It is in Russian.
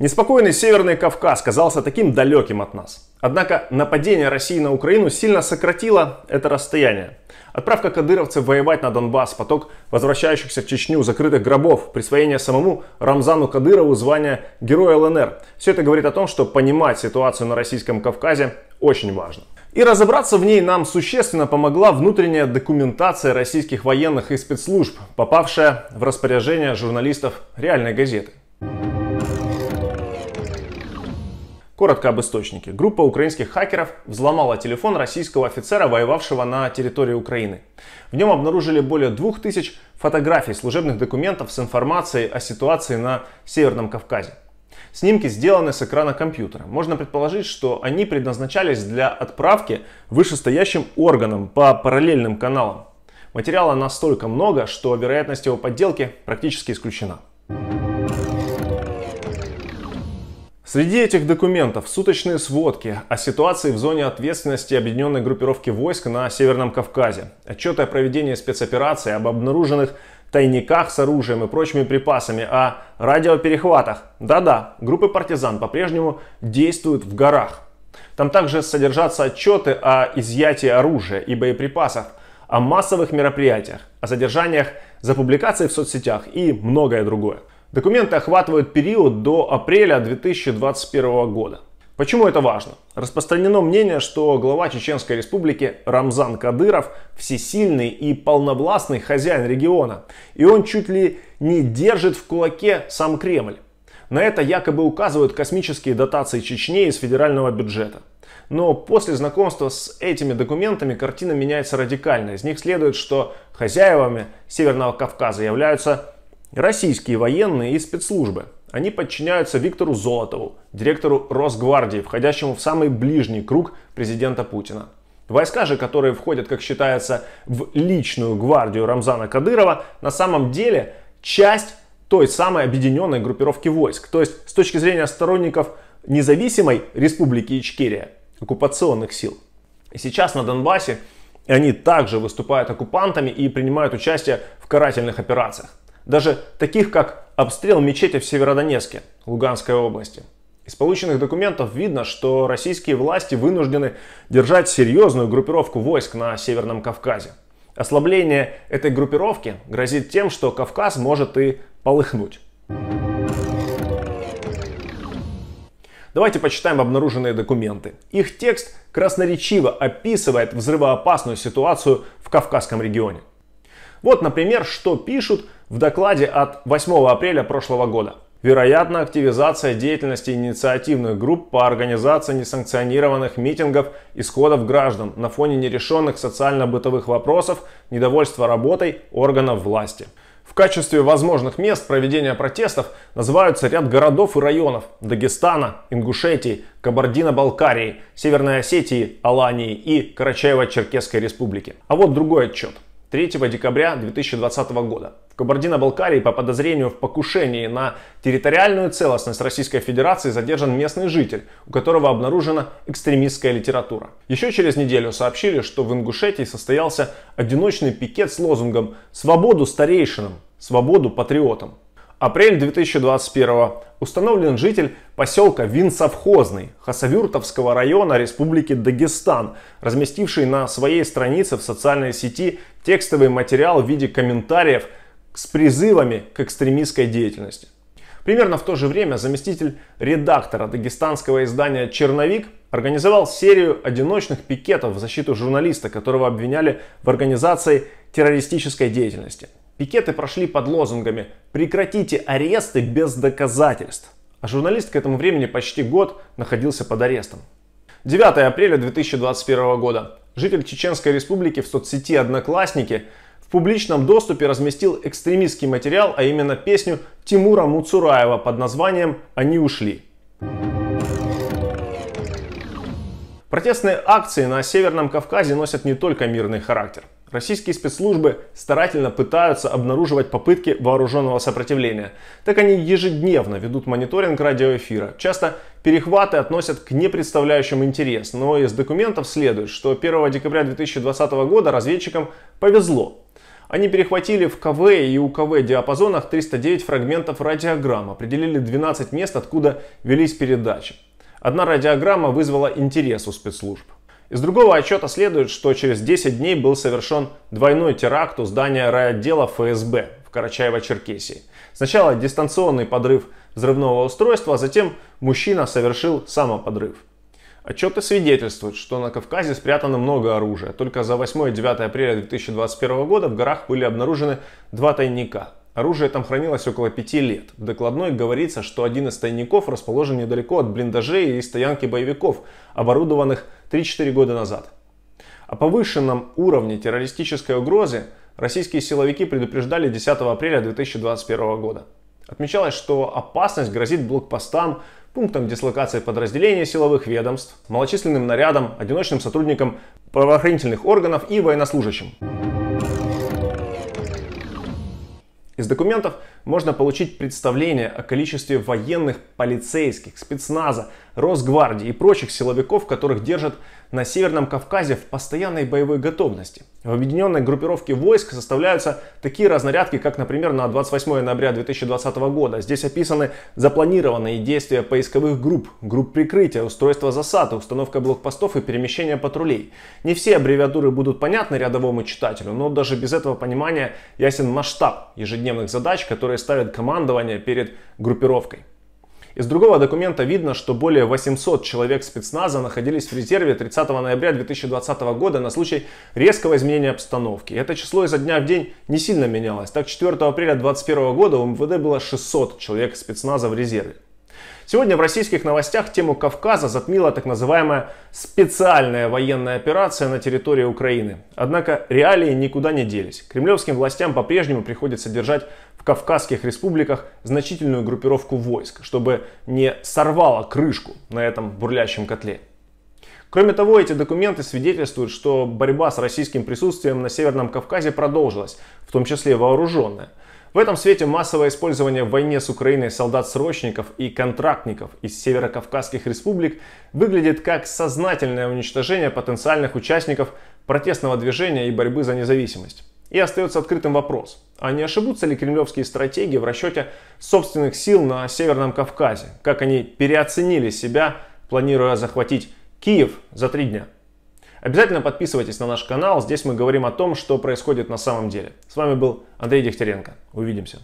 Неспокойный Северный Кавказ казался таким далеким от нас. Однако нападение России на Украину сильно сократило это расстояние. Отправка кадыровцев воевать на Донбасс, поток возвращающихся в Чечню закрытых гробов, присвоение самому Рамзану Кадырову звания Героя ЛНР – все это говорит о том, что понимать ситуацию на Российском Кавказе очень важно. И разобраться в ней нам существенно помогла внутренняя документация российских военных и спецслужб, попавшая в распоряжение журналистов «Реальной газеты». Коротко об источнике. Группа украинских хакеров взломала телефон российского офицера, воевавшего на территории Украины. В нем обнаружили более 2000 фотографий служебных документов с информацией о ситуации на Северном Кавказе. Снимки сделаны с экрана компьютера. Можно предположить, что они предназначались для отправки вышестоящим органам по параллельным каналам. Материала настолько много, что вероятность его подделки практически исключена. Среди этих документов суточные сводки о ситуации в зоне ответственности объединенной группировки войск на Северном Кавказе, отчеты о проведении спецоперации, об обнаруженных тайниках с оружием и прочими припасами, о радиоперехватах. Да-да, группы партизан по-прежнему действуют в горах. Там также содержатся отчеты о изъятии оружия и боеприпасов, о массовых мероприятиях, о задержаниях за публикации в соцсетях и многое другое. Документы охватывают период до апреля 2021 года. Почему это важно? Распространено мнение, что глава Чеченской Республики Рамзан Кадыров всесильный и полновластный хозяин региона, и он чуть ли не держит в кулаке сам Кремль. На это якобы указывают космические дотации Чечне из федерального бюджета. Но после знакомства с этими документами картина меняется радикально. Из них следует, что хозяевами Северного Кавказа являются российские военные и спецслужбы. Они подчиняются Виктору Золотову, директору Росгвардии, входящему в самый ближний круг президента Путина. Войска же, которые входят, как считается, в личную гвардию Рамзана Кадырова, на самом деле часть той самой объединенной группировки войск. То есть, с точки зрения сторонников независимой республики Ичкерия, оккупационных сил. И сейчас на Донбассе они также выступают оккупантами и принимают участие в карательных операциях. Даже таких, как обстрел мечети в Северодонецке, Луганской области. Из полученных документов видно, что российские власти вынуждены держать серьезную группировку войск на Северном Кавказе. Ослабление этой группировки грозит тем, что Кавказ может и полыхнуть. Давайте почитаем обнаруженные документы. Их текст красноречиво описывает взрывоопасную ситуацию в Кавказском регионе. Вот, например, что пишут в докладе от 8 апреля прошлого года. Вероятно, активизация деятельности инициативных групп по организации несанкционированных митингов и сходов граждан на фоне нерешенных социально-бытовых вопросов, недовольства работой органов власти. В качестве возможных мест проведения протестов называются ряд городов и районов Дагестана, Ингушетии, Кабардино-Балкарии, Северной Осетии, Алании и Карачаево-Черкесской республики. А вот другой отчет. 3 декабря 2020 года в Кабардино-Балкарии по подозрению в покушении на территориальную целостность Российской Федерации задержан местный житель, у которого обнаружена экстремистская литература. Еще через неделю сообщили, что в Ингушетии состоялся одиночный пикет с лозунгом «Свободу старейшинам! Свободу патриотам!». Апрель 2021 установлен житель поселка Винсовхозный Хасавюртовского района Республики Дагестан, разместивший на своей странице в социальной сети текстовый материал в виде комментариев с призывами к экстремистской деятельности. Примерно в то же время заместитель редактора дагестанского издания «Черновик» организовал серию одиночных пикетов в защиту журналиста, которого обвиняли в организации террористической деятельности. Пикеты прошли под лозунгами «Прекратите аресты без доказательств», а журналист к этому времени почти год находился под арестом. 9 апреля 2021 года житель Чеченской Республики в соцсети «Одноклассники» в публичном доступе разместил экстремистский материал, а именно песню Тимура Муцураева под названием «Они ушли». Протестные акции на Северном Кавказе носят не только мирный характер. Российские спецслужбы старательно пытаются обнаруживать попытки вооруженного сопротивления. Так они ежедневно ведут мониторинг радиоэфира. Часто перехваты относят к непредставляющим интерес, но из документов следует, что 1 декабря 2020 года разведчикам повезло. Они перехватили в КВ и УКВ диапазонах 309 фрагментов радиограмм, определили 12 мест, откуда велись передачи. Одна радиограмма вызвала интерес у спецслужб. Из другого отчета следует, что через 10 дней был совершен двойной теракт у здания райотдела ФСБ в Карачаево-Черкесии. Сначала дистанционный подрыв взрывного устройства, а затем мужчина совершил самоподрыв. Отчеты свидетельствуют, что на Кавказе спрятано много оружия. Только за 8 и 9 апреля 2021 года в горах были обнаружены 2 тайника. Оружие там хранилось около 5 лет. В докладной говорится, что один из тайников расположен недалеко от блиндажей и стоянки боевиков, оборудованных 3-4 года назад. О повышенном уровне террористической угрозы российские силовики предупреждали 10 апреля 2021 года. Отмечалось, что опасность грозит блокпостам, пунктам дислокации подразделений силовых ведомств, малочисленным нарядам, одиночным сотрудникам правоохранительных органов и военнослужащим. Из документов можно получить представление о количестве военных, полицейских, спецназа, Росгвардии и прочих силовиков, которых держат на Северном Кавказе в постоянной боевой готовности. В объединенной группировке войск составляются такие разнарядки, как, например, на 28 ноября 2020 года. Здесь описаны запланированные действия поисковых групп, групп прикрытия, устройство засад, установка блокпостов и перемещение патрулей. Не все аббревиатуры будут понятны рядовому читателю, но даже без этого понимания ясен масштаб ежедневных задач, которые ставят командование перед группировкой. Из другого документа видно, что более 800 человек спецназа находились в резерве 30 ноября 2020 года на случай резкого изменения обстановки. Это число изо дня в день не сильно менялось. Так, 4 апреля 2021 года у МВД было 600 человек спецназа в резерве. Сегодня в российских новостях тему Кавказа затмила так называемая специальная военная операция на территории Украины. Однако реалии никуда не делись. Кремлевским властям по-прежнему приходится держать в кавказских республиках значительную группировку войск, чтобы не сорвало крышку на этом бурлящем котле. Кроме того, эти документы свидетельствуют, что борьба с российским присутствием на Северном Кавказе продолжилась, в том числе вооруженная. В этом свете массовое использование в войне с Украиной солдат-срочников и контрактников из северокавказских республик выглядит как сознательное уничтожение потенциальных участников протестного движения и борьбы за независимость. И остается открытым вопрос, а не ошибутся ли кремлевские стратеги в расчете собственных сил на Северном Кавказе? Как они переоценили себя, планируя захватить Киев за 3 дня? Обязательно подписывайтесь на наш канал, здесь мы говорим о том, что происходит на самом деле. С вами был Андрей Дихтяренко. Увидимся.